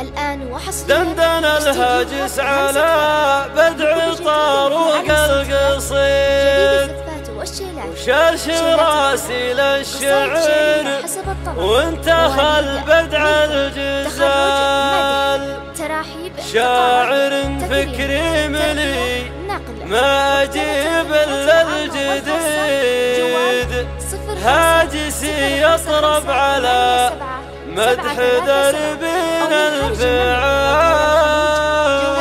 الآن وحصل دندن الهاجس على بدع طاروق القصيد وشرشر راسي للشعر وانتهى البدع الجزال شاعر فكري ملي ما أجيب إلا الجديد هاجسي يطرب على مدح دربنا الفعال.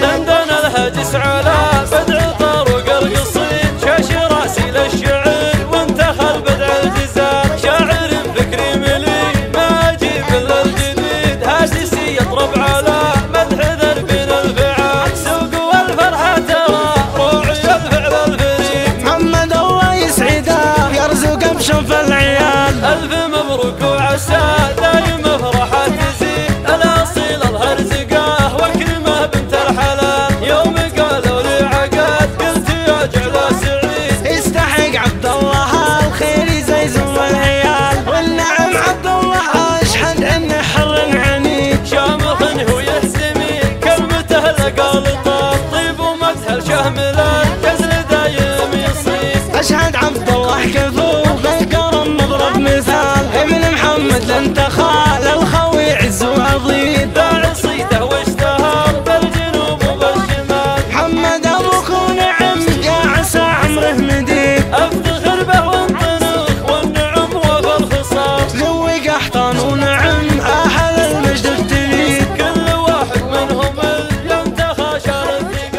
دندن الهاجس على بدع طرق القصيد شاش راسي للشعر وانتهى البدع الجزال شاعر فكري ملي ما أجيب إلا الجديد هاجسي يطرب على مدح دربنا الفعال سوق والفرحة ترى روعي الفعل الفريد محمد الله يسعده يرزق بشوف العيال ألف مبروك وعسى دايم فرحة تزيد الأصيل الهرزقاه والكلمة بنت الحلال يوم قالوا لي عقد قلت يا جعله سعيد يستحق عبد الله الخير يزيزم العيال والنعم عبد الله اشحن انه حر عنيد شامخ هو يهزمي كلمته لقالطه طيب ومثل شهملان كسر دايم يصيد اشهد عبد الله كفو بالكرم نضرب مثال ابن محمد لن تخال الخوي عز وعضيد باع صيده واشتهر بالجنوب وبالشمال محمد ابوك ونعم يا عسى عمره مديد افتخر به وانطلق والنعم وبالخصال لوي قحطان ونعم اهل المجد التليد كل واحد منهم اللي انتخى شارك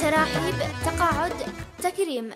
تراحيب تقاعد تكريم.